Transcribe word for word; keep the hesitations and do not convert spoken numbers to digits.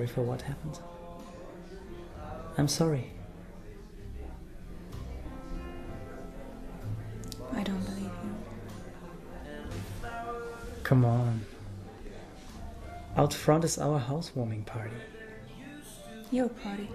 Sorry for what happened. I'm sorry. I don't believe you. Come on. Out front is our housewarming party. Your party.